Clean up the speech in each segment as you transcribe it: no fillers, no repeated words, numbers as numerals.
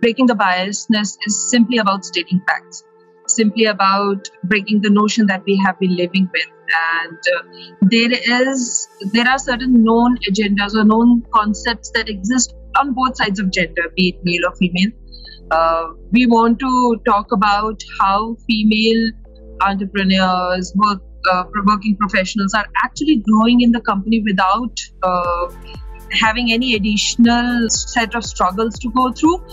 Breaking the biasness is simply about stating facts, simply about breaking the notion that we have been living with. And there are certain known agendas or known concepts that exist on both sides of gender, be it male or female. We want to talk about how female entrepreneurs, working professionals are actually growing in the company without having any additional set of struggles to go through.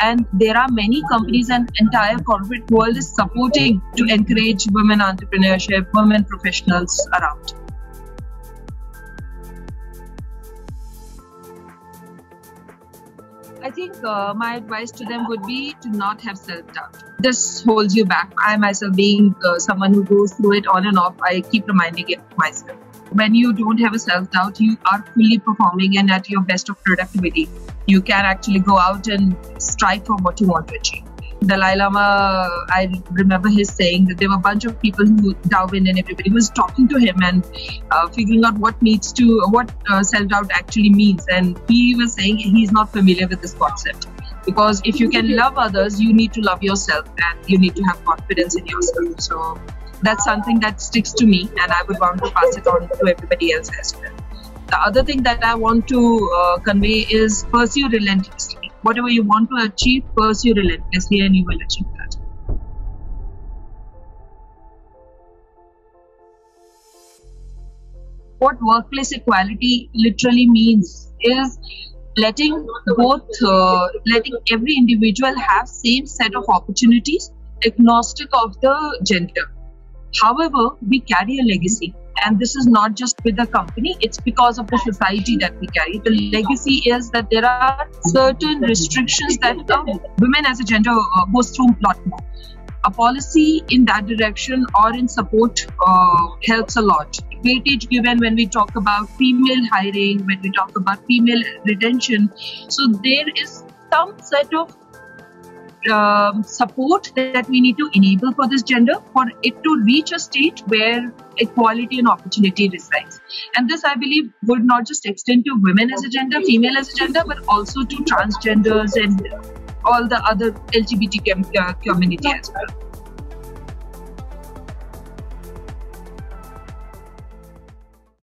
And there are many companies and entire corporate world is supporting to encourage women entrepreneurship, women professionals around. I think my advice to them would be to not have self-doubt. This holds you back. I myself being someone who goes through it on and off, I keep reminding it to myself. When you don't have a self-doubt, you are fully performing and at your best of productivity. You can actually go out and strive for what you want to achieve. Dalai Lama, I remember his saying that there were a bunch of people who, Darwin and everybody was talking to him and figuring out what self-doubt actually means. And he was saying he's not familiar with this concept. Because if you can love others, you need to love yourself and you need to have confidence in yourself. So that's something that sticks to me and I would want to pass it on to everybody else as well. The other thing that I want to convey is pursue relentlessly. Whatever you want to achieve, pursue relentlessly and you will achieve that. What workplace equality literally means is letting every individual have same set of opportunities, agnostic of the gender. However, we carry a legacy. And this is not just with the company, it's because of the society that we carry. The legacy is that there are certain restrictions that women as a gender goes through a lot more. A policy in that direction or in support helps a lot. Weightage given when we talk about female hiring, when we talk about female retention. So there is some set of support that we need to enable for this gender for it to reach a state where equality and opportunity resides. And this, I believe, would not just extend to women as a gender, female as a gender, but also to transgenders and all the other LGBT community as well.